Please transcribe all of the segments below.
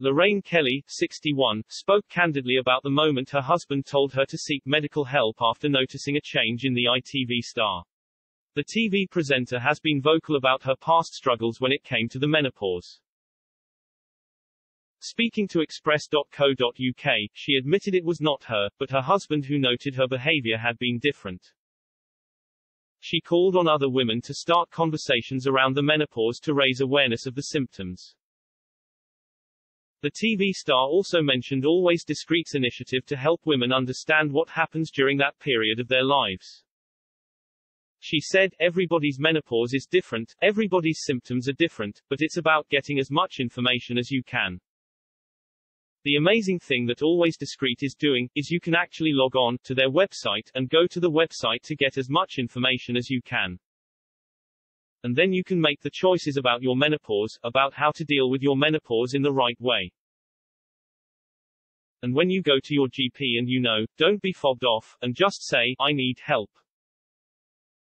Lorraine Kelly, 61, spoke candidly about the moment her husband told her to seek medical help after noticing a change in the ITV star. The TV presenter has been vocal about her past struggles when it came to the menopause. Speaking to Express.co.uk, she admitted it was not her, but her husband who noted her behaviour had been different. She called on other women to start conversations around the menopause to raise awareness of the symptoms. The TV star also mentioned Always Discreet's initiative to help women understand what happens during that period of their lives. She said, "Everybody's menopause is different, everybody's symptoms are different, but it's about getting as much information as you can. The amazing thing that Always Discreet is doing, is you can actually log on to their website, and go to the website to get as much information as you can. And then you can make the choices about your menopause, about how to deal with your menopause in the right way. And when you go to your GP and don't be fobbed off, and just say, I need help."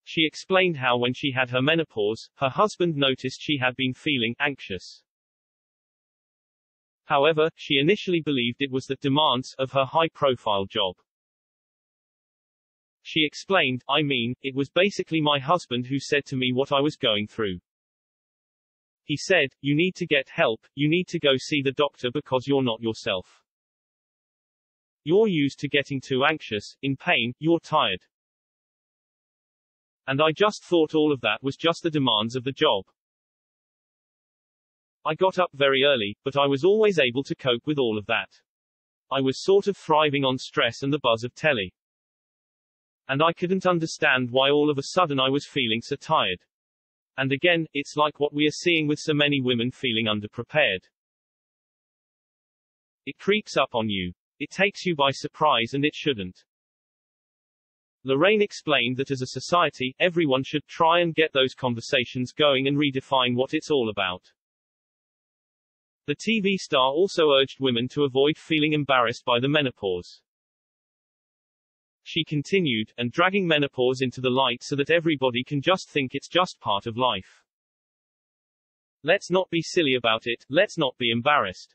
She explained how when she had her menopause, her husband noticed she had been feeling anxious. However, she initially believed it was the demands of her high-profile job. She explained, "I mean, it was basically my husband who said to me what I was going through. He said, you need to get help, you need to go see the doctor because you're not yourself. You're used to getting too anxious, in pain, you're tired. And I just thought all of that was just the demands of the job. I got up very early, but I was always able to cope with all of that. I was sort of thriving on stress and the buzz of telly. And I couldn't understand why all of a sudden I was feeling so tired. And again, it's like what we are seeing with so many women feeling underprepared. It creeps up on you. It takes you by surprise and it shouldn't." Lorraine explained that as a society, everyone should try and get those conversations going and redefine what it's all about. The TV star also urged women to avoid feeling embarrassed by the menopause. She continued, "And dragging menopause into the light so that everybody can just think it's just part of life. Let's not be silly about it, let's not be embarrassed.